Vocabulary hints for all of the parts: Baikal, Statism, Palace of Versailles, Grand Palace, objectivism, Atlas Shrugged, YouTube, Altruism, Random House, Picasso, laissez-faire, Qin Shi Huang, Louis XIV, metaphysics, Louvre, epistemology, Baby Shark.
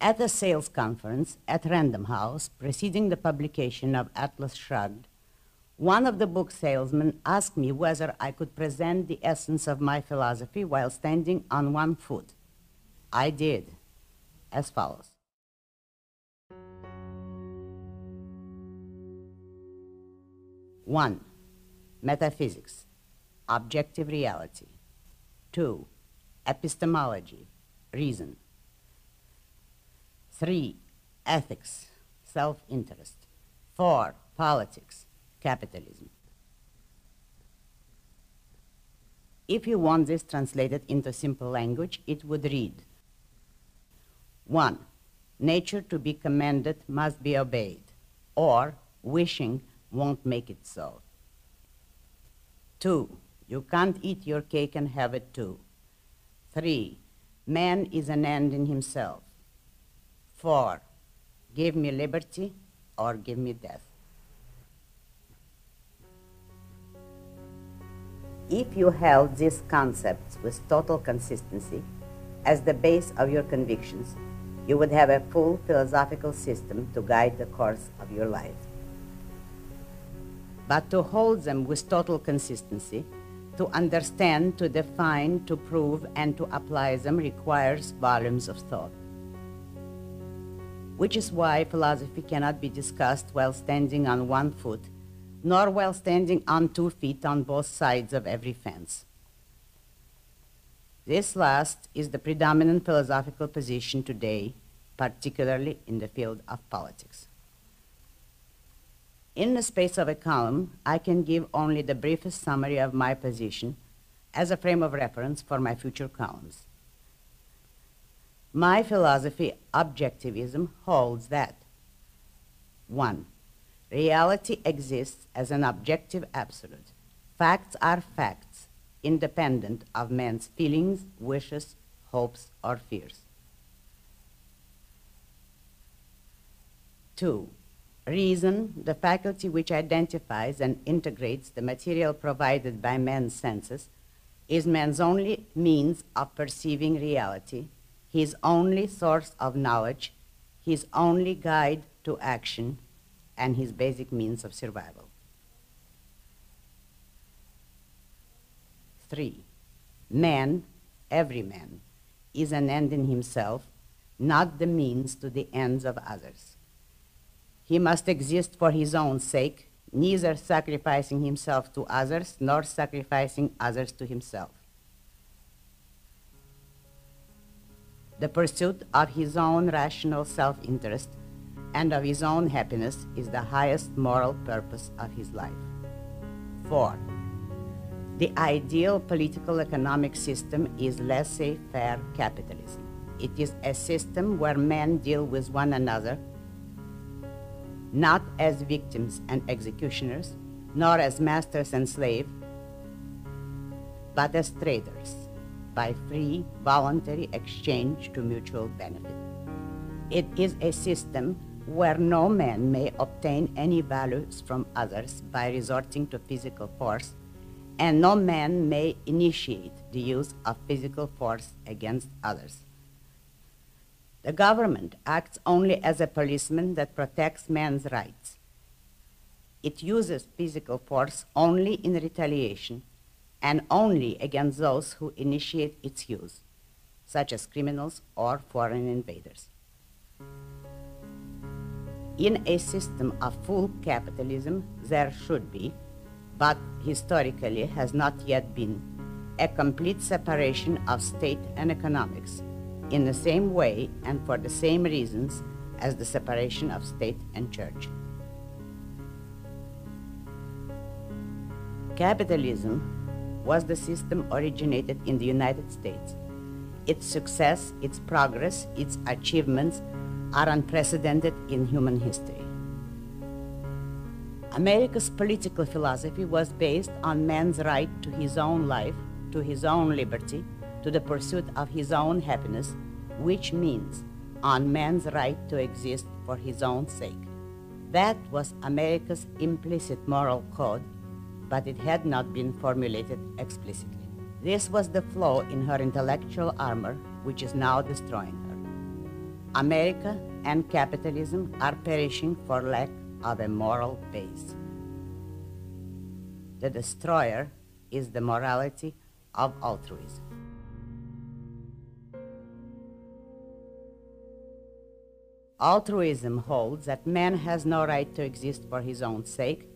At a sales conference at Random House, preceding the publication of Atlas Shrugged, one of the book salesmen asked me whether I could present the essence of my philosophy while standing on one foot. I did, as follows. One, metaphysics, objective reality. Two, epistemology, reason. Three, ethics, self-interest. Four, politics, capitalism. If you want this translated into simple language, it would read: 1. Nature to be commanded must be obeyed, or wishing won't make it so. 2. You can't eat your cake and have it too. 3. Man is an end in himself. 4. Give me liberty or give me death. If you held these concepts with total consistency as the base of your convictions, you would have a full philosophical system to guide the course of your life. But to hold them with total consistency, to understand, to define, to prove, and to apply them requires volumes of thought, which is why philosophy cannot be discussed while standing on one foot, nor while standing on 2 feet on both sides of every fence. This last is the predominant philosophical position today, particularly in the field of politics. In the space of a column, I can give only the briefest summary of my position as a frame of reference for my future columns. My philosophy, objectivism, holds that: 1. Reality exists as an objective absolute. Facts are facts, independent of man's feelings, wishes, hopes, or fears. 2. Reason, the faculty which identifies and integrates the material provided by man's senses, is man's only means of perceiving reality, his only source of knowledge, his only guide to action, and his basic means of survival. 3. Man, every man, is an end in himself, not the means to the ends of others. He must exist for his own sake, neither sacrificing himself to others nor sacrificing others to himself. The pursuit of his own rational self-interest and of his own happiness is the highest moral purpose of his life. 4. The ideal political economic system is laissez-faire capitalism. It is a system where men deal with one another, not as victims and executioners, nor as masters and slaves, but as traders, by free, voluntary exchange to mutual benefit. It is a system where no man may obtain any values from others by resorting to physical force, and no man may initiate the use of physical force against others. The government acts only as a policeman that protects man's rights. It uses physical force only in retaliation and only against those who initiate its use, such as criminals or foreign invaders. In a system of full capitalism, there should be, but historically has not yet been, a complete separation of state and economics, in the same way and for the same reasons as the separation of state and church. Capitalism was the system originated in the United States. Its success, its progress, its achievements are unprecedented in human history. America's political philosophy was based on man's right to his own life, to his own liberty, to the pursuit of his own happiness, which means on man's right to exist for his own sake. That was America's implicit moral code, but it had not been formulated explicitly. This was the flaw in her intellectual armor, which is now destroying her. America and capitalism are perishing for lack of a moral base. The destroyer is the morality of altruism. Altruism holds that man has no right to exist for his own sake,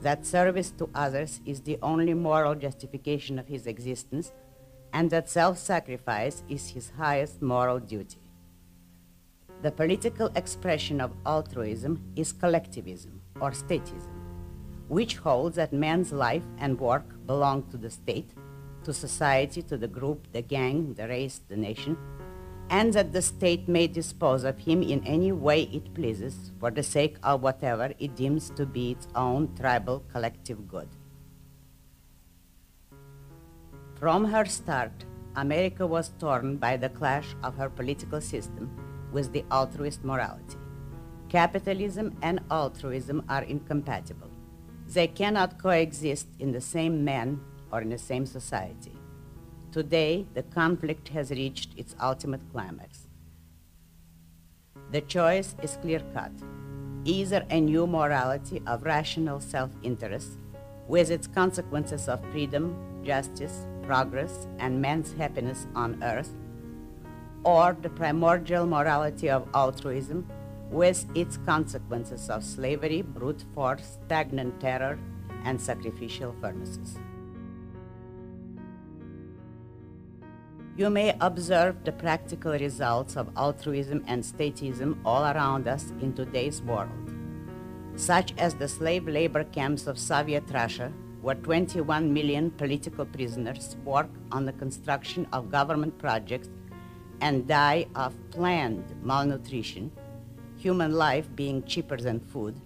that service to others is the only moral justification of his existence, and that self-sacrifice is his highest moral duty. The political expression of altruism is collectivism, or statism, which holds that man's life and work belong to the state, to society, to the group, the gang, the race, the nation, and that the state may dispose of him in any way it pleases for the sake of whatever it deems to be its own tribal collective good. From her start, America was torn by the clash of her political system with the altruist morality. Capitalism and altruism are incompatible. They cannot coexist in the same man or in the same society. Today, the conflict has reached its ultimate climax. The choice is clear-cut: either a new morality of rational self-interest, with its consequences of freedom, justice, progress, and man's happiness on earth, or the primordial morality of altruism, with its consequences of slavery, brute force, stagnant terror, and sacrificial furnaces. You may observe the practical results of altruism and statism all around us in today's world, such as the slave labor camps of Soviet Russia, where 21 million political prisoners work on the construction of government projects and die of planned malnutrition, human life being cheaper than food,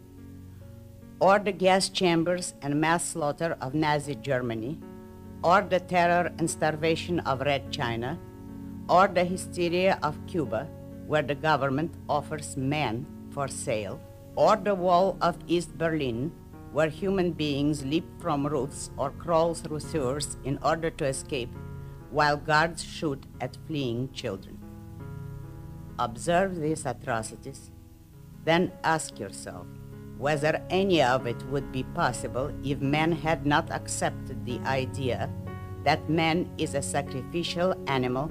or the gas chambers and mass slaughter of Nazi Germany, or the terror and starvation of Red China, or the hysteria of Cuba, where the government offers men for sale, or the wall of East Berlin, where human beings leap from roofs or crawl through sewers in order to escape, while guards shoot at fleeing children. Observe these atrocities, then ask yourself whether any of it would be possible if man had not accepted the idea that man is a sacrificial animal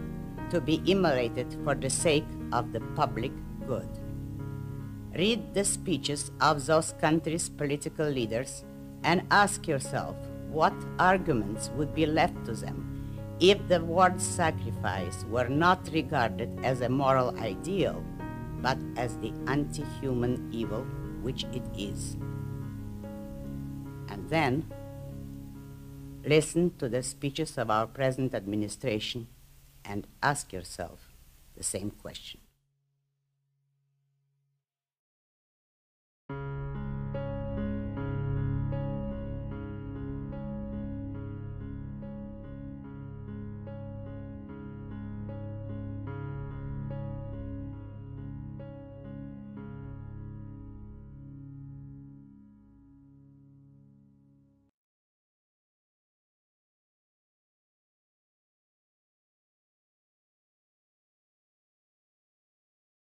to be immolated for the sake of the public good. Read the speeches of those countries' political leaders and ask yourself what arguments would be left to them if the word sacrifice were not regarded as a moral ideal, but as the anti-human evil which it is. And then, listen to the speeches of our present administration and ask yourself the same question.